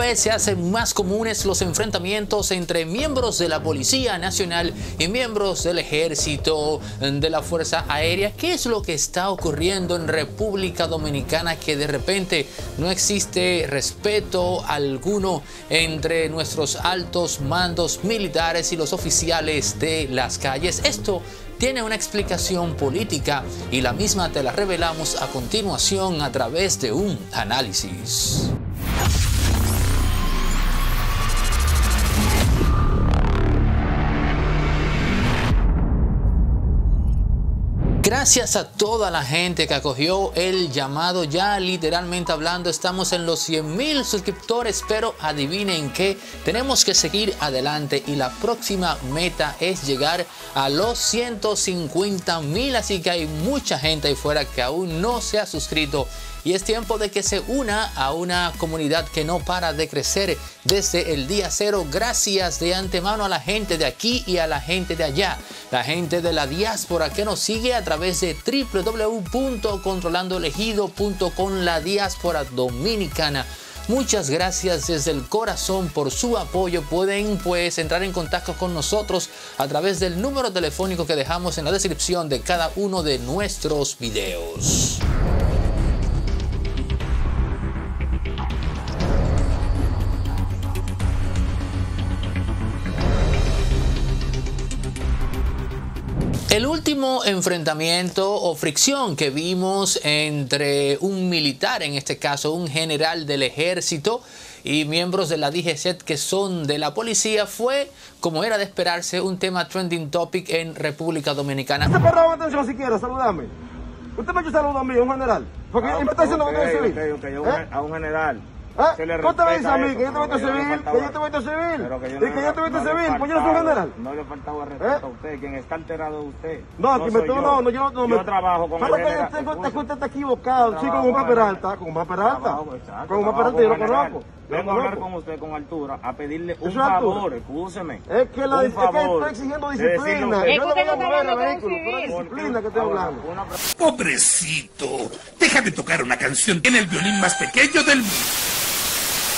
vez se hacen más comunes los enfrentamientos entre miembros de la Policía Nacional y miembros del Ejército, de la Fuerza Aérea. ¿Qué es lo que está ocurriendo en República Dominicana que de repente no existe respeto alguno entre nuestros altos mandos militares y los oficiales de las calles? Esto tiene una explicación política y la misma te la revelamos a continuación a través de un análisis. Gracias a toda la gente que acogió el llamado. Ya literalmente hablando, estamos en los 100,000 suscriptores, pero adivinen qué, tenemos que seguir adelante y la próxima meta es llegar a los 150,000, así que hay mucha gente ahí fuera que aún no se ha suscrito. Y es tiempo de que se una a una comunidad que no para de crecer desde el día cero. Gracias de antemano a la gente de aquí y a la gente de allá, la gente de la diáspora que nos sigue a través de www.controlandoelegido.com, la diáspora dominicana. Muchas gracias desde el corazón por su apoyo. Pueden pues entrar en contacto con nosotros a través del número telefónico que dejamos en la descripción de cada uno de nuestros videos. El último enfrentamiento o fricción que vimos entre un militar, en este caso un general del Ejército, y miembros de la DGSET que son de la policía, fue, como era de esperarse, un tema trending topic en República Dominicana. Usted perdón atención si quiere, saludame. Usted me ha hecho saludo a mí, a un general. Porque me está diciendo que yo a un general. ¿Cómo te ves a mí? Que yo te voy a civil, que yo te voy a civil, y que yo te voy a civil, pues yo no soy general. No le faltaba respeto a usted, quien está alterado es usted. No, que me estoy, yo trabajo con el general. Es que usted está equivocado, sí, con Omar Peralta, con Omar Peralta. Con Omar Peralta yo lo conozco. Vengo a hablar con usted con altura, a pedirle un favor, escúcheme. Es que la está exigiendo disciplina. Yo no voy a mover el vehículo, pero la disciplina que estoy hablando. Pobrecito, déjame tocar una canción. Tiene el violín más pequeño del mundo.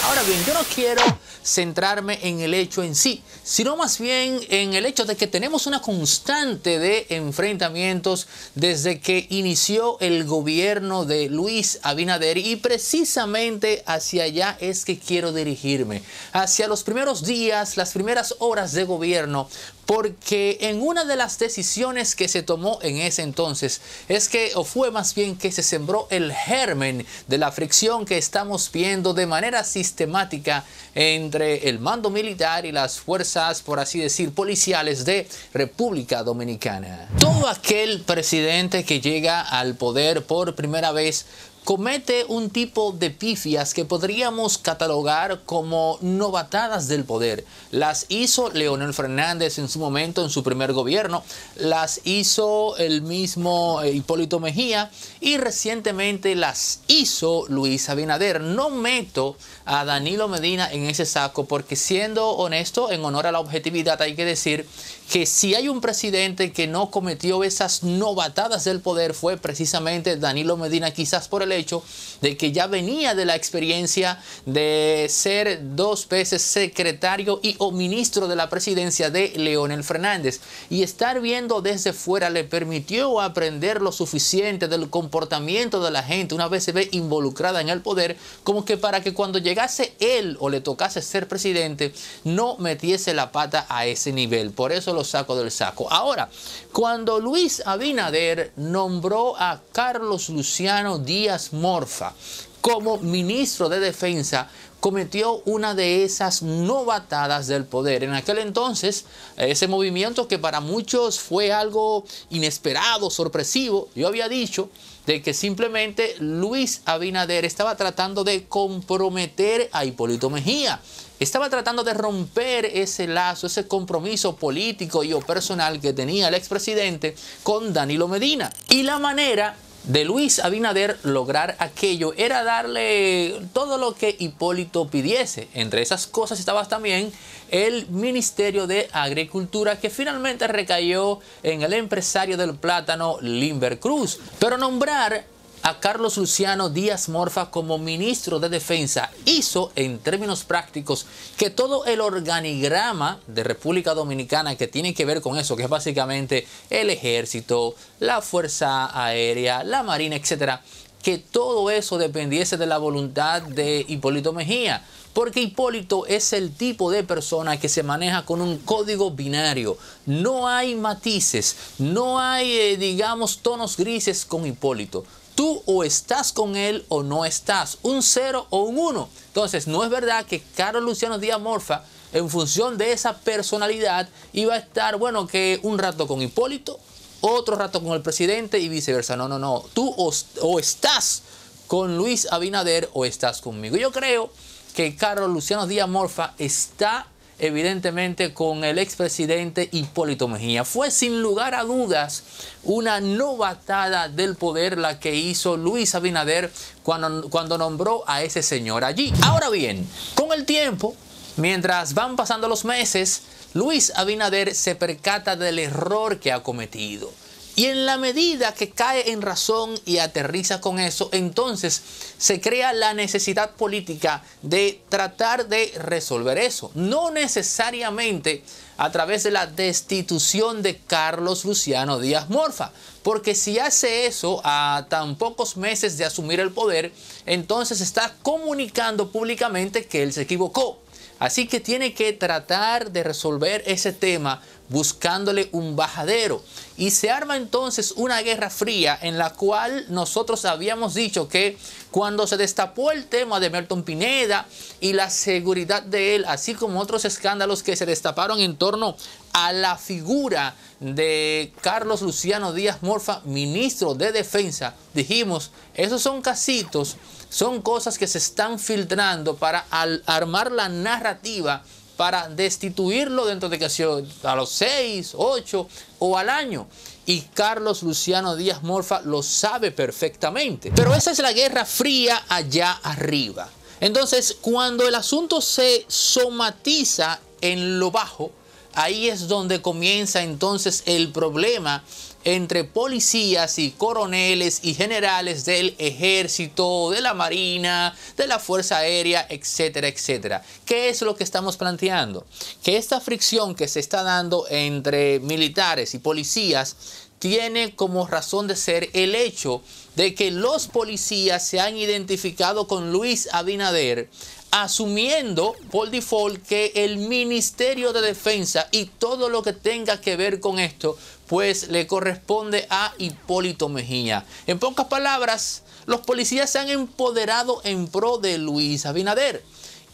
Ahora bien, yo no quiero centrarme en el hecho en sí, sino más bien en el hecho de que tenemos una constante de enfrentamientos desde que inició el gobierno de Luis Abinader, y precisamente hacia allá es que quiero dirigirme, hacia los primeros días, las primeras horas de gobierno. Porque en una de las decisiones que se tomó en ese entonces es que, o fue más bien que se sembró el germen de la fricción que estamos viendo de manera sistemática entre el mando militar y las fuerzas, por así decir, policiales de República Dominicana. Todo aquel presidente que llega al poder por primera vez comete un tipo de pifias que podríamos catalogar como novatadas del poder. Las hizo Leonel Fernández en su momento, en su primer gobierno. Las hizo el mismo Hipólito Mejía. Y recientemente las hizo Luis Abinader. No meto a Danilo Medina en ese saco porque, siendo honesto, en honor a la objetividad, hay que decir que si hay un presidente que no cometió esas novatadas del poder fue precisamente Danilo Medina, quizás por el hecho de que ya venía de la experiencia de ser 2 veces secretario y o ministro de la presidencia de Leonel Fernández, y estar viendo desde fuera le permitió aprender lo suficiente del comportamiento de la gente una vez se ve involucrada en el poder, como que para que cuando llegase él o le tocase ser presidente no metiese la pata a ese nivel. Por eso lo saco del saco. Ahora, cuando Luis Abinader nombró a Carlos Luciano Díaz Morfa como ministro de Defensa, cometió una de esas novatadas del poder. En aquel entonces, ese movimiento que para muchos fue algo inesperado, sorpresivo, yo había dicho de que simplemente Luis Abinader estaba tratando de comprometer a Hipólito Mejía. Estaba tratando de romper ese lazo, ese compromiso político y o personal que tenía el expresidente con Danilo Medina. Y la manera de Luis Abinader lograr aquello era darle todo lo que Hipólito pidiese. Entre esas cosas estaba también el Ministerio de Agricultura, que finalmente recayó en el empresario del plátano, Limber Cruz. Pero nombrar a Carlos Luciano Díaz Morfa como ministro de Defensa hizo, en términos prácticos, que todo el organigrama de República Dominicana que tiene que ver con eso, que es básicamente el Ejército, la Fuerza Aérea, la Marina, etcétera, que todo eso dependiese de la voluntad de Hipólito Mejía, porque Hipólito es el tipo de persona que se maneja con un código binario. No hay matices, no hay, digamos, tonos grises con Hipólito. Tú o estás con él o no estás, un 0 o un 1. Entonces, no es verdad que Carlos Luciano Díaz Morfa, en función de esa personalidad, iba a estar, bueno, que un rato con Hipólito, otro rato con el presidente y viceversa. No, no, no. Tú o estás con Luis Abinader o estás conmigo. Yo creo que Carlos Luciano Díaz Morfa está evidentemente con el expresidente Hipólito Mejía. Fue sin lugar a dudas una novatada del poder la que hizo Luis Abinader cuando nombró a ese señor allí. Ahora bien, con el tiempo, mientras van pasando los meses, Luis Abinader se percata del error que ha cometido. Y en la medida que cae en razón y aterriza con eso, entonces se crea la necesidad política de tratar de resolver eso. No necesariamente a través de la destitución de Carlos Luciano Díaz Morfa, porque si hace eso a tan pocos meses de asumir el poder, entonces está comunicando públicamente que él se equivocó. Así que tiene que tratar de resolver ese tema buscándole un bajadero. Y se arma entonces una guerra fría en la cual nosotros habíamos dicho que cuando se destapó el tema de Melton Pineda y la seguridad de él, así como otros escándalos que se destaparon en torno a la figura de Carlos Luciano Díaz Morfa, ministro de Defensa, dijimos, esos son casitos. Son cosas que se están filtrando para armar la narrativa para destituirlo dentro de casi a los 6, 8 o al año. Y Carlos Luciano Díaz Morfa lo sabe perfectamente. Pero esa es la guerra fría allá arriba. Entonces, cuando el asunto se somatiza en lo bajo, ahí es donde comienza entonces el problema entre policías y coroneles y generales del Ejército, de la Marina, de la Fuerza Aérea, etcétera, etcétera. ¿Qué es lo que estamos planteando? Que esta fricción que se está dando entre militares y policías tiene como razón de ser el hecho de que los policías se han identificado con Luis Abinader, asumiendo por default que el Ministerio de Defensa y todo lo que tenga que ver con esto, pues le corresponde a Hipólito Mejía. En pocas palabras, los policías se han empoderado en pro de Luis Abinader.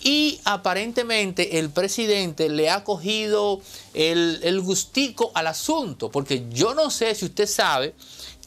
Y aparentemente el presidente le ha cogido el gustico al asunto, porque yo no sé si usted sabe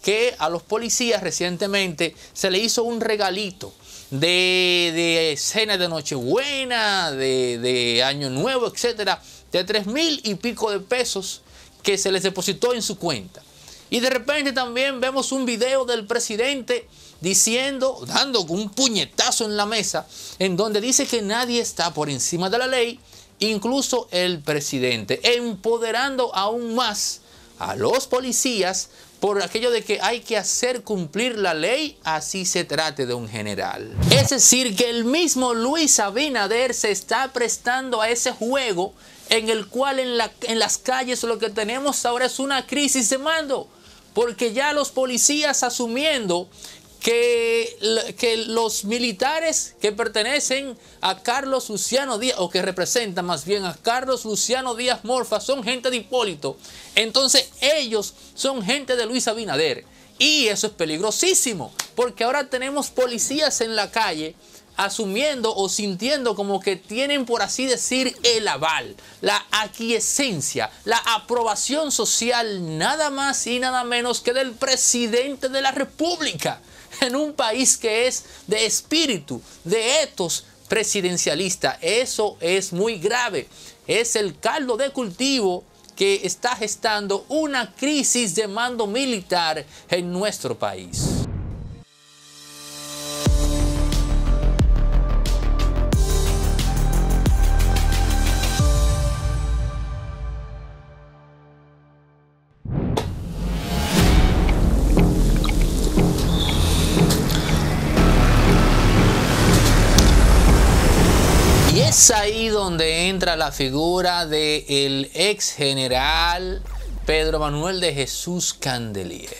que a los policías recientemente se le hizo un regalito de cena de Nochebuena, de Año Nuevo, etcétera, de 3.000 y pico de pesos que se les depositó en su cuenta. Y de repente también vemos un video del presidente diciendo, dando un puñetazo en la mesa, en donde dice que nadie está por encima de la ley, incluso el presidente, empoderando aún más a los policías por aquello de que hay que hacer cumplir la ley, así se trate de un general. Es decir, que el mismo Luis Abinader se está prestando a ese juego en el cual en las calles lo que tenemos ahora es una crisis de mando. Porque ya los policías asumiendo que los militares que pertenecen a Carlos Luciano Díaz, o que representan más bien a Carlos Luciano Díaz Morfa, son gente de Hipólito. Entonces ellos son gente de Luis Abinader. Y eso es peligrosísimo, porque ahora tenemos policías en la calle asumiendo o sintiendo como que tienen, por así decir, el aval, la aquiescencia, la aprobación social, nada más y nada menos que del presidente de la República, en un país que es de espíritu, de etos presidencialista. Eso es muy grave. Es el caldo de cultivo que está gestando una crisis de mando militar en nuestro país. Es ahí donde entra la figura del ex general Pedro Manuel de Jesús Candelier.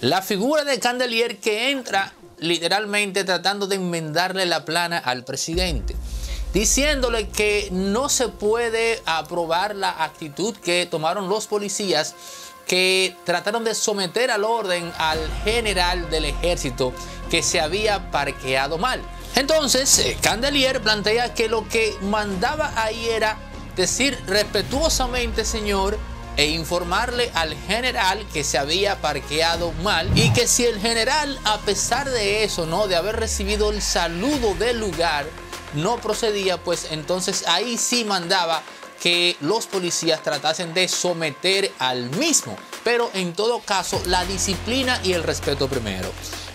La figura de Candelier que entra literalmente tratando de enmendarle la plana al presidente, diciéndole que no se puede aprobar la actitud que tomaron los policías que trataron de someter al orden al general del ejército que se había parqueado mal. Entonces, Candelier plantea que lo que mandaba ahí era decir respetuosamente, señor, e informarle al general que se había parqueado mal, y que si el general, a pesar de eso, ¿no?, de haber recibido el saludo del lugar, no procedía, pues entonces ahí sí mandaba que los policías tratasen de someter al mismo, pero en todo caso la disciplina y el respeto primero.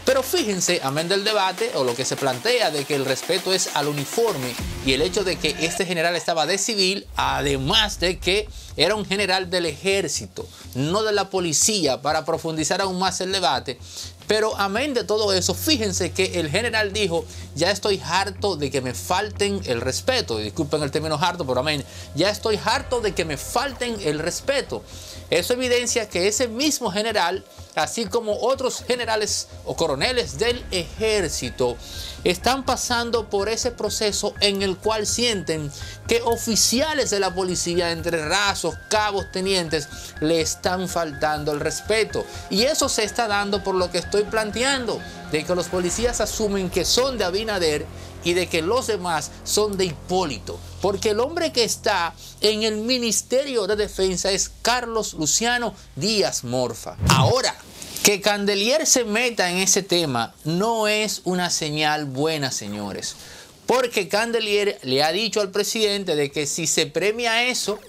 Pero fíjense, amén del debate o lo que se plantea de que el respeto es al uniforme y el hecho de que este general estaba de civil, además de que era un general del ejército, no de la policía, para profundizar aún más el debate. Pero amén de todo eso, fíjense que el general dijo: ya estoy harto de que me falten el respeto. Disculpen el término harto, pero amén, ya estoy harto de que me falten el respeto. Eso evidencia que ese mismo general, así como otros generales o coroneles del ejército, están pasando por ese proceso en el cual sienten que oficiales de la policía, entre rasos, cabos, tenientes, le están faltando el respeto. Y eso se está dando por lo que estoy planteando, de que los policías asumen que son de Abinader y de que los demás son de Hipólito, porque el hombre que está en el Ministerio de Defensa es Carlos Luciano Díaz Morfa. Ahora, que Candelier se meta en ese tema no es una señal buena, señores, porque Candelier le ha dicho al presidente de que si se premia eso,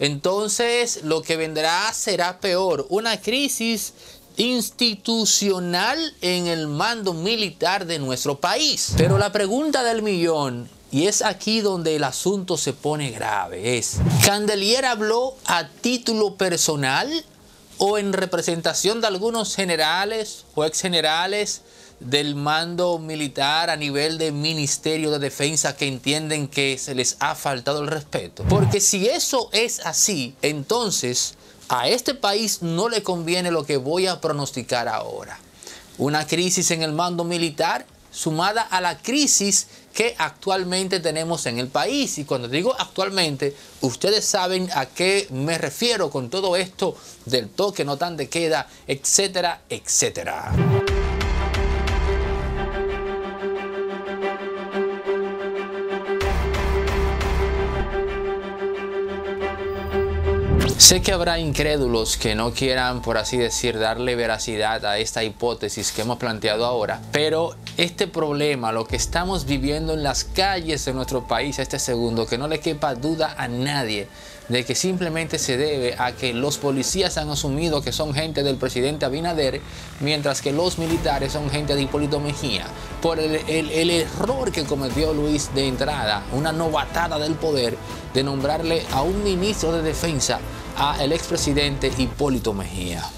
entonces lo que vendrá será peor, una crisis institucional en el mando militar de nuestro país. Pero la pregunta del millón, y es aquí donde el asunto se pone grave, es: ¿Candelier habló a título personal o en representación de algunos generales o ex generales del mando militar a nivel de Ministerio de Defensa que entienden que se les ha faltado el respeto? Porque si eso es así, entonces a este país no le conviene lo que voy a pronosticar ahora. Una crisis en el mando militar sumada a la crisis que actualmente tenemos en el país. Y cuando digo actualmente, ustedes saben a qué me refiero con todo esto del toque, no tan de queda, etcétera, etcétera. Sé que habrá incrédulos que no quieran, por así decir, darle veracidad a esta hipótesis que hemos planteado ahora, pero este problema, lo que estamos viviendo en las calles de nuestro país este segundo, que no le quepa duda a nadie de que simplemente se debe a que los policías han asumido que son gente del presidente Abinader, mientras que los militares son gente de Hipólito Mejía, por el error que cometió Luis de entrada, una novatada del poder, de nombrarle a un ministro de defensa al expresidente Hipólito Mejía.